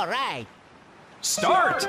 All right. Start!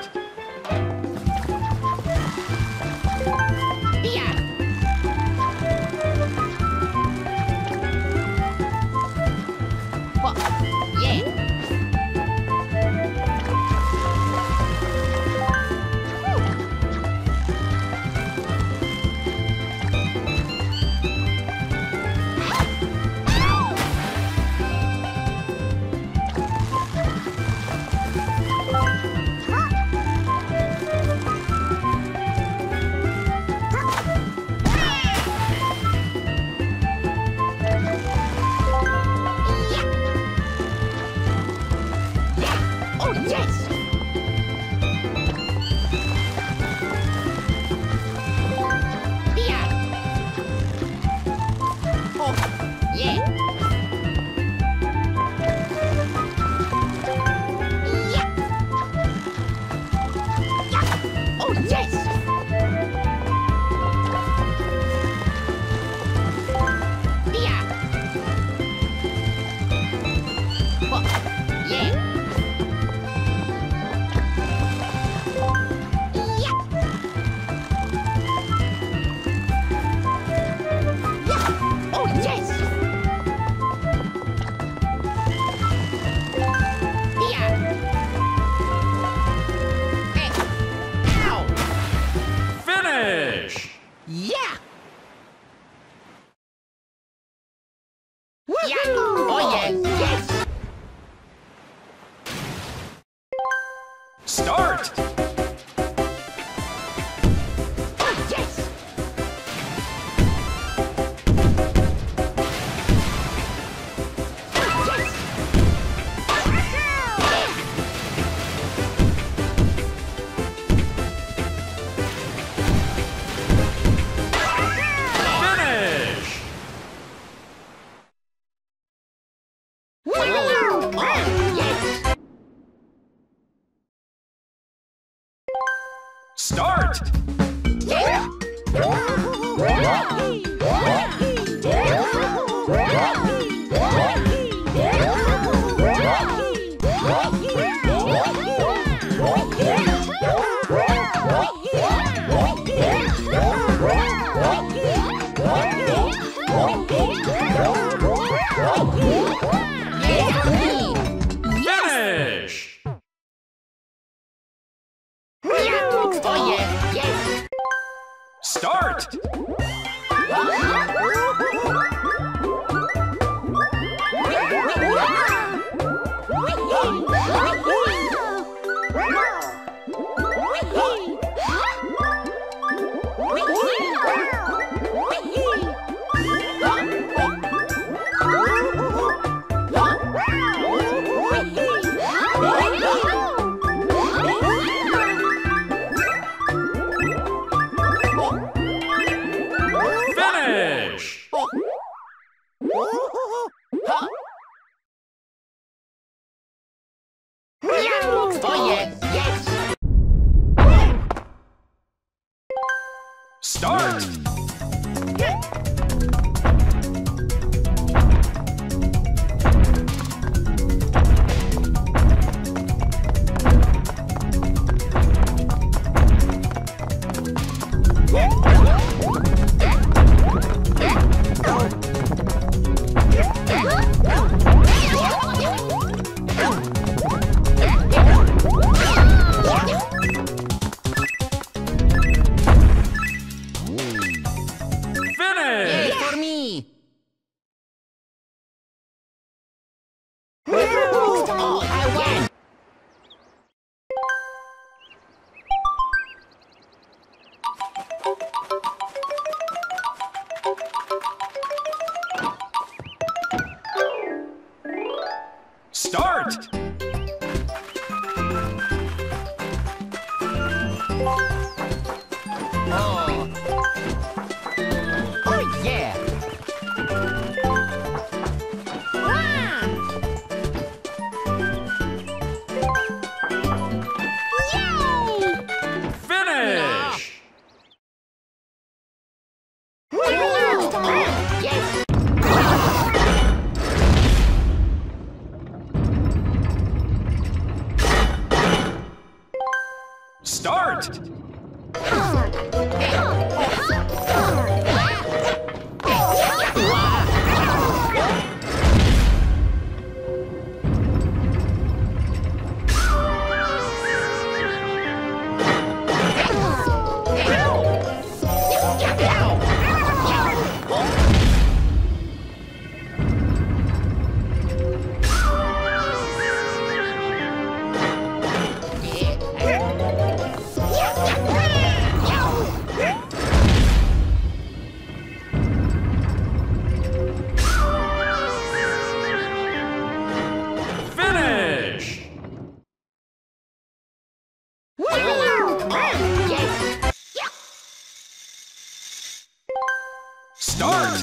heart.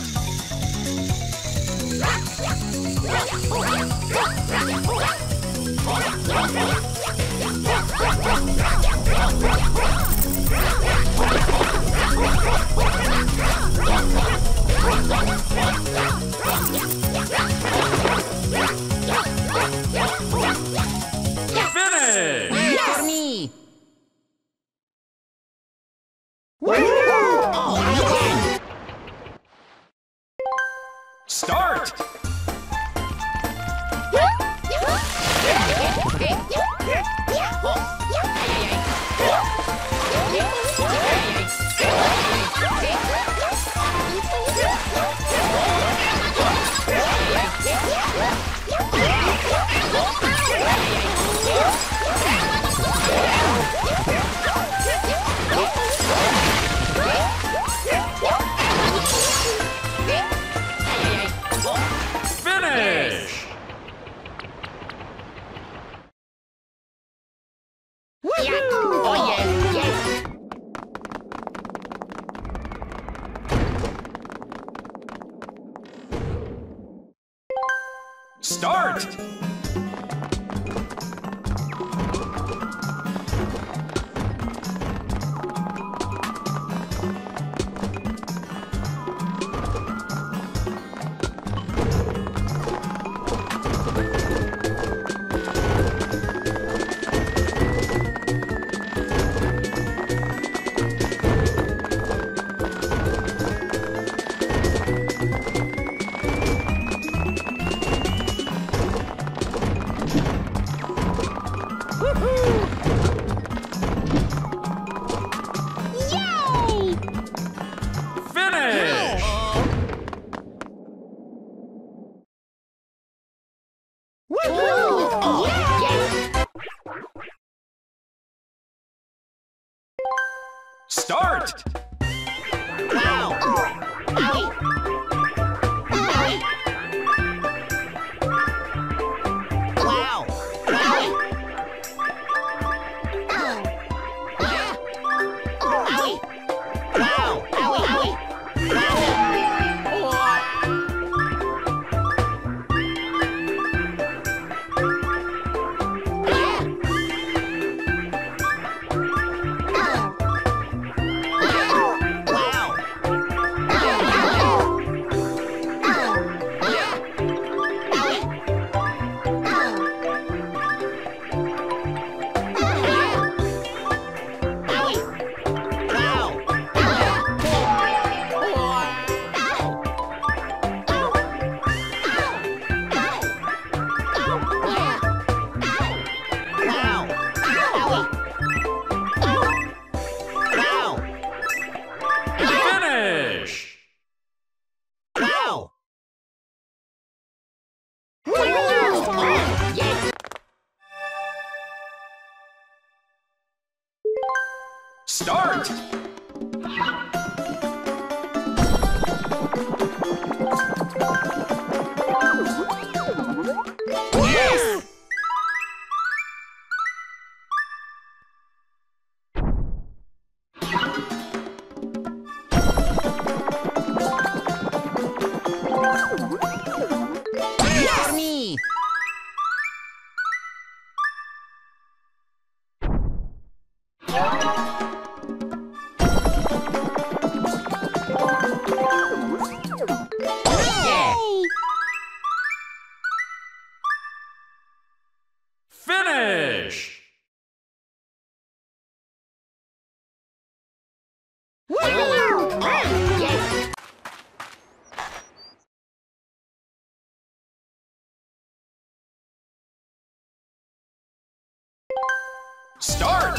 Finish! Yes! For me! Start! Start! Start! Start! Yes! Yes! Me! Start! Finish! Start!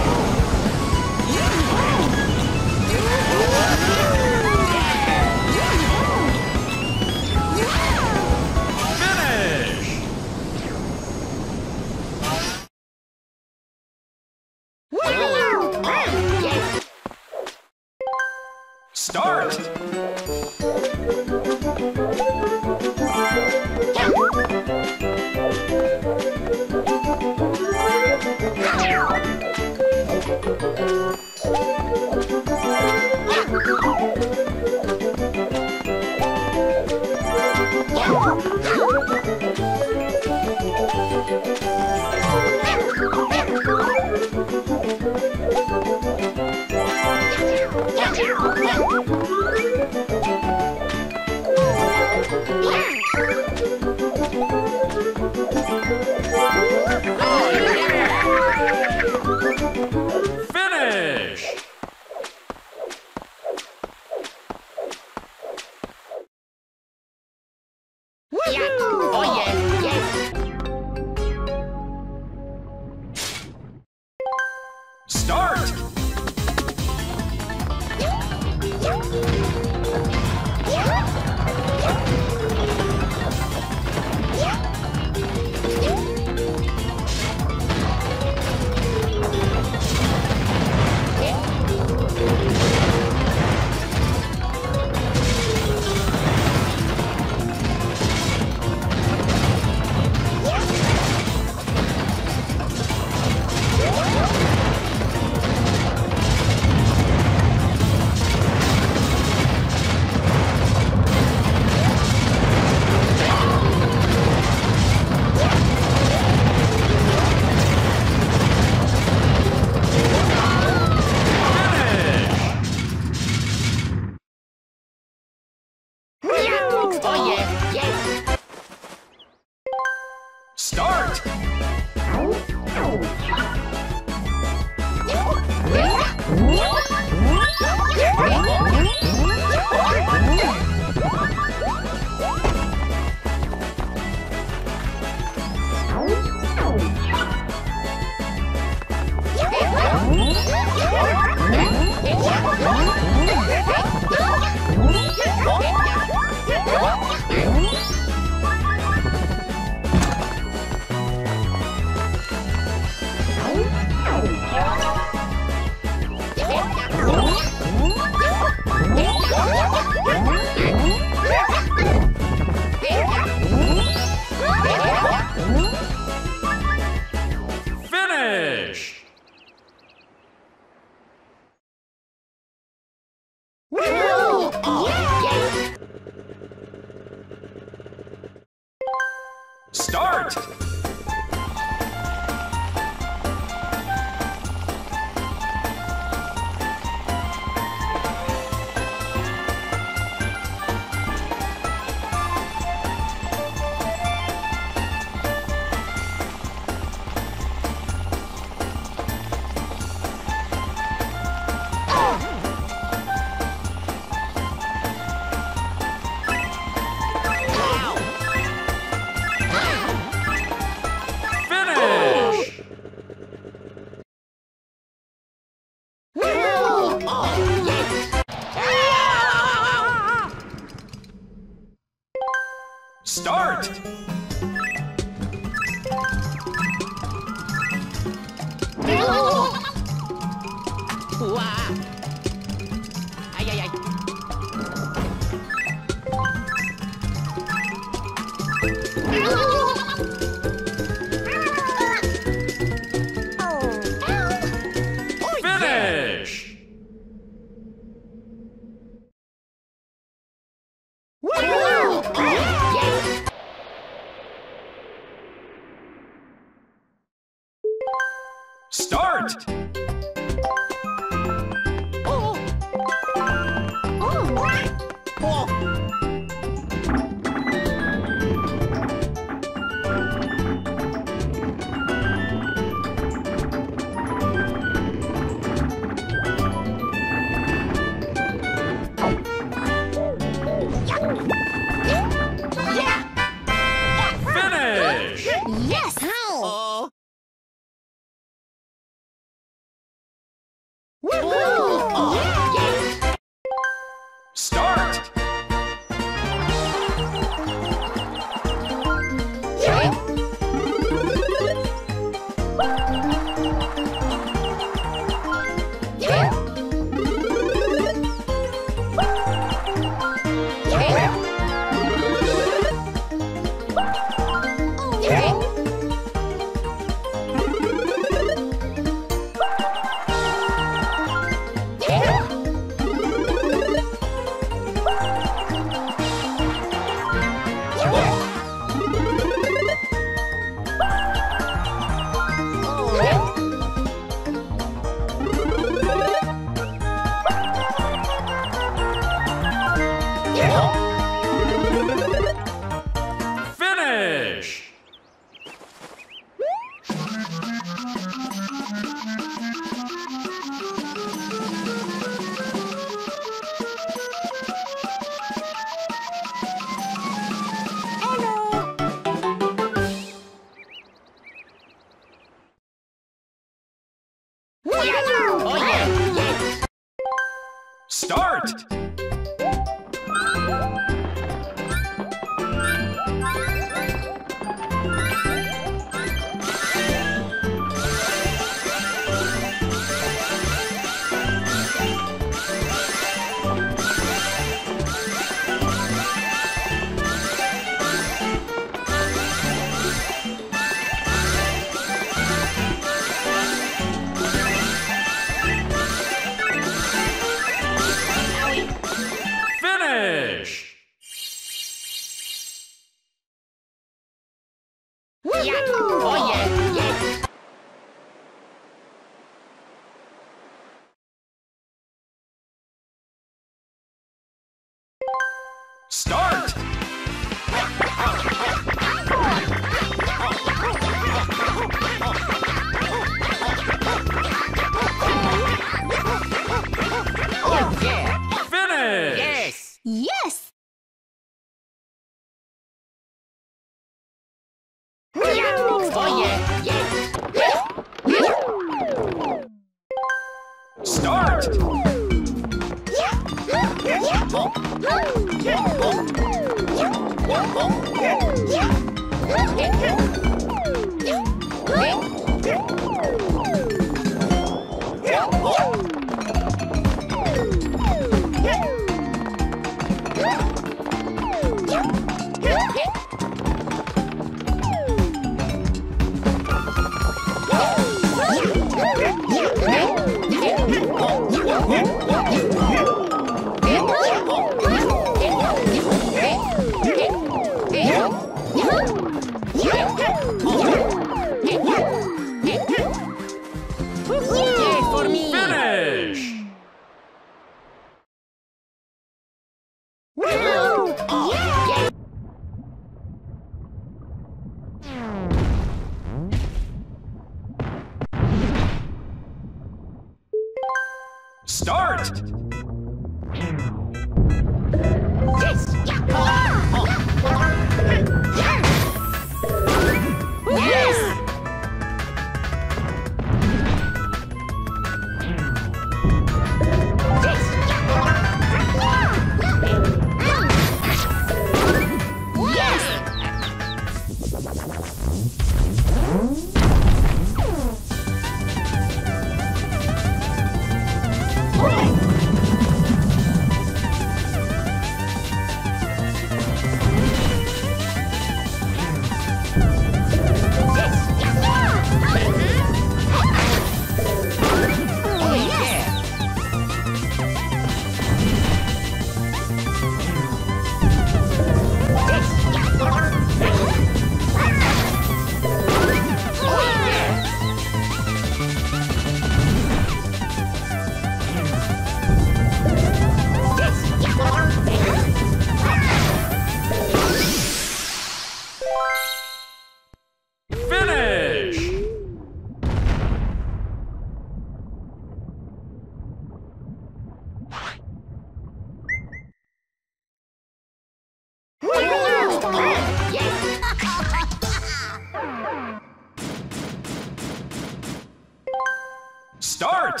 Start!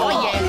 Oh yeah.